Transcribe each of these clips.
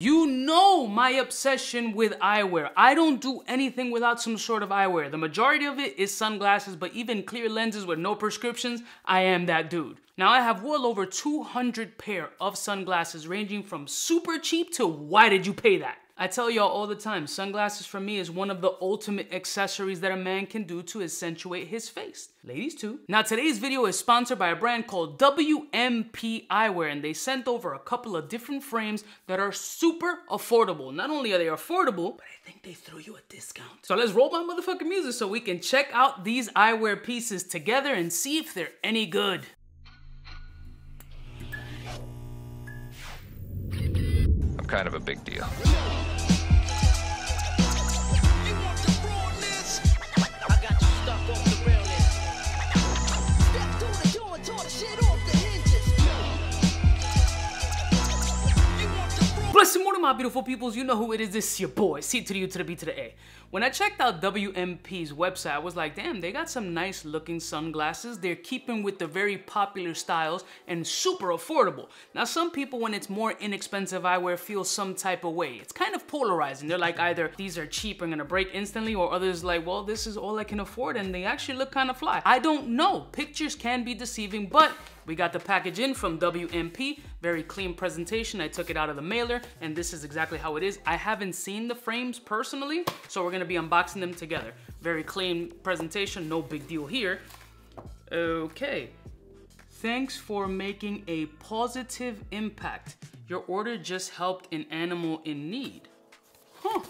You know my obsession with eyewear. I don't do anything without some sort of eyewear. The majority of it is sunglasses, but even clear lenses with no prescriptions, I am that dude. Now I have well over 200 pair of sunglasses ranging from super cheap to why did you pay that? I tell y'all all the time, sunglasses for me is one of the ultimate accessories that a man can do to accentuate his face. Ladies too. Now today's video is sponsored by a brand called WMP Eyewear, and they sent over a couple of different frames that are super affordable. Not only are they affordable, but I think they threw you a discount. So let's roll my motherfucking music so we can check out these eyewear pieces together and see if they're any good. I'm kind of a big deal. Blessing more to my beautiful peoples, you know who it is, this is your boy, C to the U to the B to the A. When I checked out WMP's website, I was like, damn, they got some nice looking sunglasses. They're keeping with the very popular styles and super affordable. Now some people, when it's more inexpensive eyewear, feel some type of way. It's kind of polarizing. They're like, either these are cheap and gonna break instantly, or others like, well, this is all I can afford and they actually look kind of fly. I don't know, pictures can be deceiving, but we got the package in from WMP, very clean presentation. I took it out of the mailer and this is exactly how it is. I haven't seen the frames personally, so we're gonna be unboxing them together. Very clean presentation, no big deal here. Okay, thanks for making a positive impact. Your order just helped an animal in need. Huh.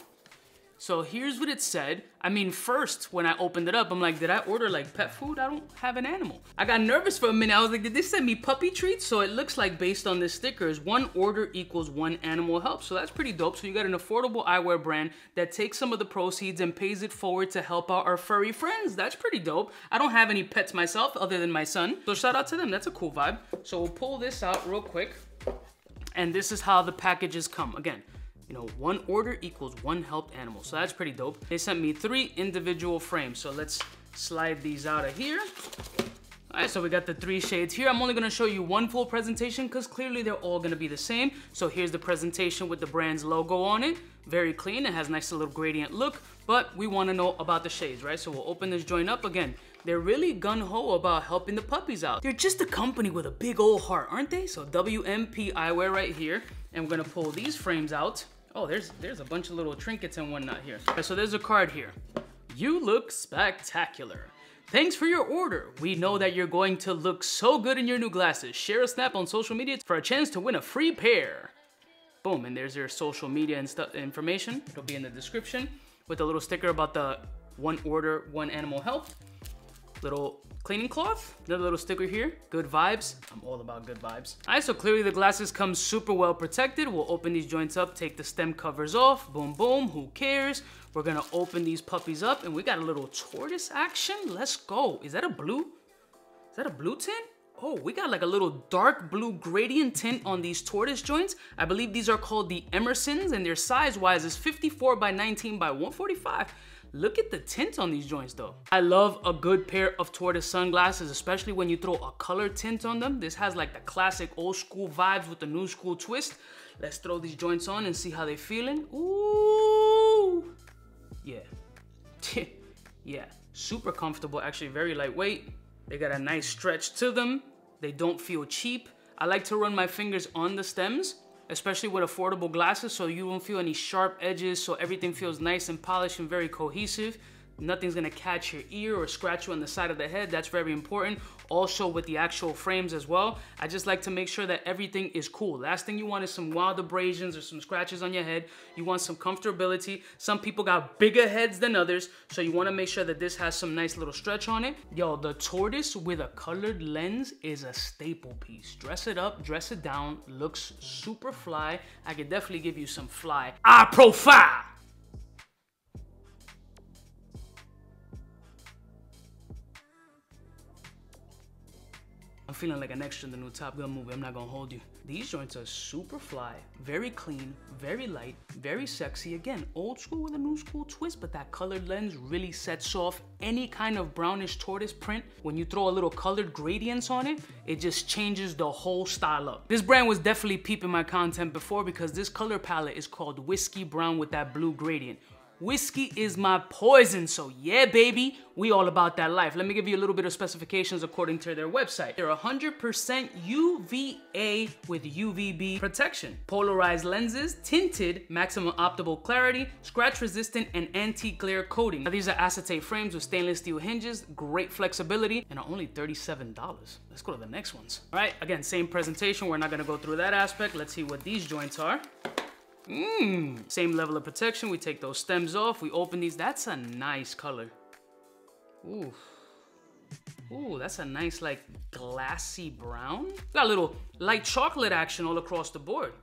So here's what it said. I mean, first, when I opened it up, I'm like, did I order like pet food? I don't have an animal. I got nervous for a minute. I was like, did they send me puppy treats? So it looks like, based on this sticker, is one order equals one animal help. So that's pretty dope. So you got an affordable eyewear brand that takes some of the proceeds and pays it forward to help out our furry friends. That's pretty dope. I don't have any pets myself other than my son. So shout out to them. That's a cool vibe. So we'll pull this out real quick. And this is how the packages come. Again, you know, one order equals one helped animal. So that's pretty dope. They sent me three individual frames. So let's slide these out of here. All right, so we got the three shades here. I'm only gonna show you one full presentation because clearly they're all gonna be the same. So here's the presentation with the brand's logo on it. Very clean, it has a nice little gradient look, but we wanna know about the shades, right? So we'll open this joint up again. They're really gung-ho about helping the puppies out. They're just a company with a big old heart, aren't they? So WMP Eyewear right here. And we're gonna pull these frames out. Oh, there's a bunch of little trinkets and whatnot here. All right, so there's a card here. You look spectacular. Thanks for your order. We know that you're going to look so good in your new glasses. Share a snap on social media for a chance to win a free pair. Boom, and there's your social media and stuff information. It'll be in the description with a little sticker about the one order, one animal helped. Little cleaning cloth, another little sticker here. Good vibes, I'm all about good vibes. All right, so clearly the glasses come super well protected. We'll open these joints up, take the stem covers off, boom, boom, who cares? We're gonna open these puppies up and we got a little tortoise action, let's go. Is that a blue? Is that a blue tint? Oh, we got like a little dark blue gradient tint on these tortoise joints. I believe these are called the Emersons and their size-wise is 54 by 19 by 145. Look at the tint on these joints though. I love a good pair of tortoise sunglasses, especially when you throw a color tint on them. This has like the classic old school vibes with the new school twist. Let's throw these joints on and see how they're feeling. Ooh, yeah, yeah. Super comfortable, actually very lightweight. They got a nice stretch to them. They don't feel cheap. I like to run my fingers on the stems, especially with affordable glasses, so you won't feel any sharp edges, so everything feels nice and polished and very cohesive. Nothing's gonna catch your ear or scratch you on the side of the head. That's very important. Also with the actual frames as well, I just like to make sure that everything is cool. Last thing you want is some wild abrasions or some scratches on your head. You want some comfortability. Some people got bigger heads than others, so you wanna make sure that this has some nice little stretch on it. Yo, the tortoise with a colored lens is a staple piece. Dress it up, dress it down, looks super fly. I could definitely give you some fly eye profile. feeling like an extra in the new Top Gun movie, I'm not gonna hold you. These joints are super fly, very clean, very light, very sexy. Again, old school with a new school twist, but that colored lens really sets off any kind of brownish tortoise print. When you throw a little colored gradients on it, it just changes the whole style up. This brand was definitely peeping my content before, because this color palette is called Whiskey Brown with that blue gradient. Whiskey is my poison, so yeah, baby, we all about that life. Let me give you a little bit of specifications according to their website. They're 100% UVA with UVB protection, polarized lenses, tinted, maximum optical clarity, scratch resistant, and anti-glare coating. Now, these are acetate frames with stainless steel hinges, great flexibility, and are only $37. Let's go to the next ones. All right, again, same presentation. We're not gonna go through that aspect. Let's see what these joints are. Same level of protection. We take those stems off, we open these. That's a nice color. Ooh. Ooh, that's a nice, like, glassy brown. Got a little light chocolate action all across the board.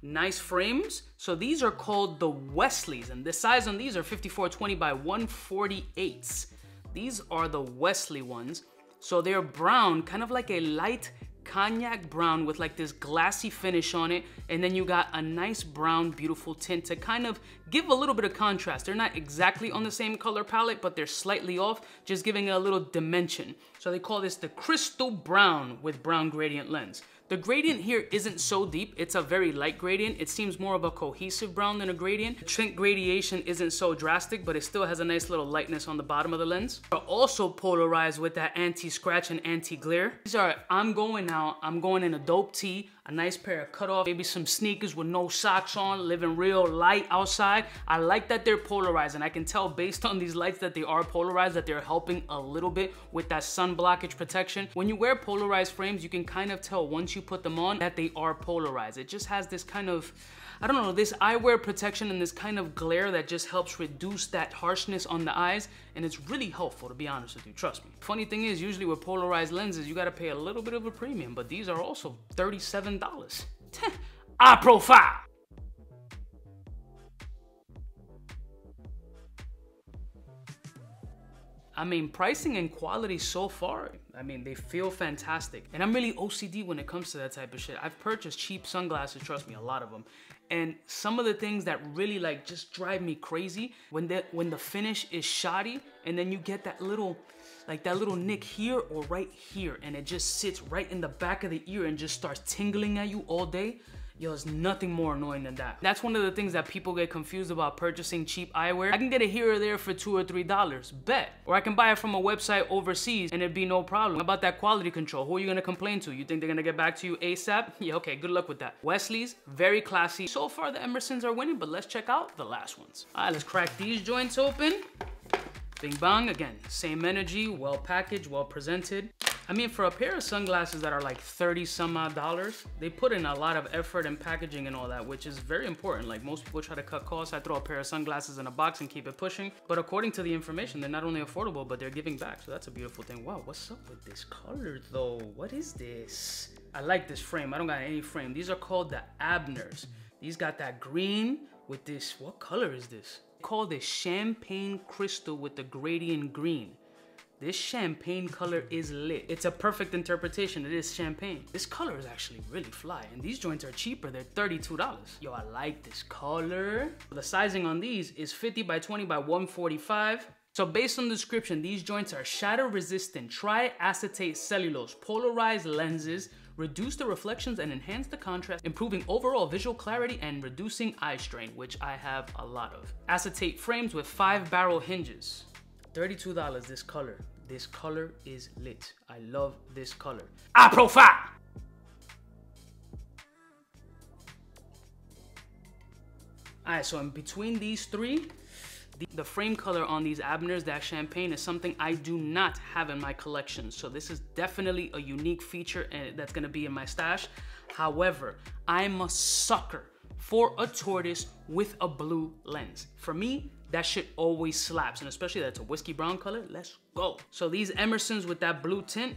Nice frames. So these are called the Wesleys, and the size on these are 5420 by 148. These are the Wesley ones. So they're brown, kind of like a light cognac brown with like this glassy finish on it, and then you got a nice brown beautiful tint to kind of give a little bit of contrast. They're not exactly on the same color palette, but they're slightly off, just giving it a little dimension. So they call this the crystal brown with brown gradient lens. The gradient here isn't so deep. It's a very light gradient. It seems more of a cohesive brown than a gradient. The tint gradation isn't so drastic, but it still has a nice little lightness on the bottom of the lens. They're also polarized with that anti-scratch and anti-glare. These are, I'm going out, I'm going in a dope tee, a nice pair of cutoff, maybe some sneakers with no socks on, living real light outside. I like that they're polarized, and I can tell based on these lights that they are polarized, that they're helping a little bit with that sun blockage protection. When you wear polarized frames, you can kind of tell once you put them on that they are polarized. It just has this kind of, I don't know, this eyewear protection and this kind of glare that just helps reduce that harshness on the eyes, and it's really helpful, to be honest with you, trust me. Funny thing is, usually with polarized lenses you gotta pay a little bit of a premium, but these are also $37. Eye profile. I mean, pricing and quality so far, I mean, they feel fantastic. And I'm really OCD when it comes to that type of shit. I've purchased cheap sunglasses, trust me, a lot of them. And some of the things that really like just drive me crazy, when the finish is shoddy, and then you get that little, like that little nick here or right here, and it just sits right in the back of the ear and just starts tingling at you all day. Yo, there's nothing more annoying than that. That's one of the things that people get confused about purchasing cheap eyewear. I can get it here or there for $2 or $3, bet. Or I can buy it from a website overseas and it'd be no problem. What about that quality control? Who are you gonna complain to? You think they're gonna get back to you ASAP? Yeah, okay, good luck with that. Wesley's, very classy. So far the Emersons are winning, but let's check out the last ones. All right, let's crack these joints open. Bing bang, again, same energy, well packaged, well presented. I mean, for a pair of sunglasses that are like $30 some odd, they put in a lot of effort and packaging and all that, which is very important. Like, most people try to cut costs. I throw a pair of sunglasses in a box and keep it pushing. But according to the information, they're not only affordable, but they're giving back. So that's a beautiful thing. Wow, what's up with this color though? What is this? I like this frame. I don't got any frame. These are called the Abners. These got that green with this, what color is this? Called this champagne crystal with the gradient green. This champagne color is lit. It's a perfect interpretation. It is champagne. This color is actually really fly, and these joints are cheaper. They're $32. Yo, I like this color. The sizing on these is 50 by 20 by 145. So based on the description, these joints are shatter resistant, triacetate cellulose, polarized lenses, reduce the reflections and enhance the contrast, improving overall visual clarity and reducing eye strain, which I have a lot of. Acetate frames with 5-barrel hinges. $32, this color. This color is lit. I love this color. Eye profile! All right, so in between these three, the frame color on these Abners, that champagne, is something I do not have in my collection. So this is definitely a unique feature that's gonna be in my stash. However, I'm a sucker for a tortoise with a blue lens. For me, that shit always slaps, and especially that's a whiskey brown color. Let's go. So these Emersons with that blue tint,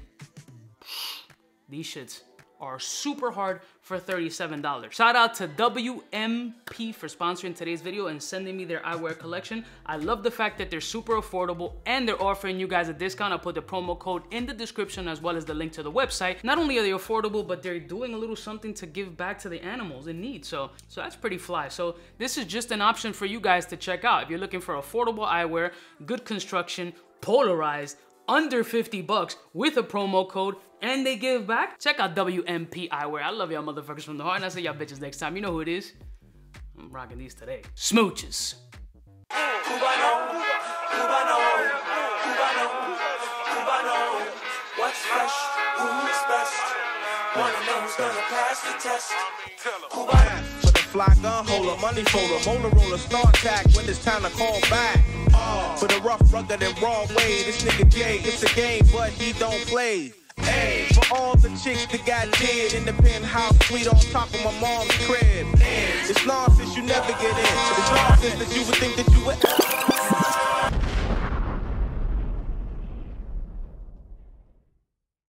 these shits are super hard for $37. Shout out to WMP for sponsoring today's video and sending me their eyewear collection. I love the fact that they're super affordable and they're offering you guys a discount. I'll put the promo code in the description as well as the link to the website. Not only are they affordable, but they're doing a little something to give back to the animals in need. So that's pretty fly. So this is just an option for you guys to check out. If you're looking for affordable eyewear, good construction, polarized, under 50 bucks with a promo code, and they give back, check out WMP Eyewear. I love y'all motherfuckers from the heart, and I'll see y'all bitches next time. You know who it is. I'm rocking these today. Smooches. Cubano, Cubano, Cubano, Cubano. What's fresh? Who's best? One of them's gonna pass the test. Cubano. Fly gun holder, money folder, Motorola, star tack. When it's time to call back. For the rough, rugged, and raw way, this nigga Jay, it's a game, but he don't play. Hey, for all the chicks that got dead in the penthouse suite on top of my mom's crib. It's nonsense you never get in. It's nonsense that you would think that you would.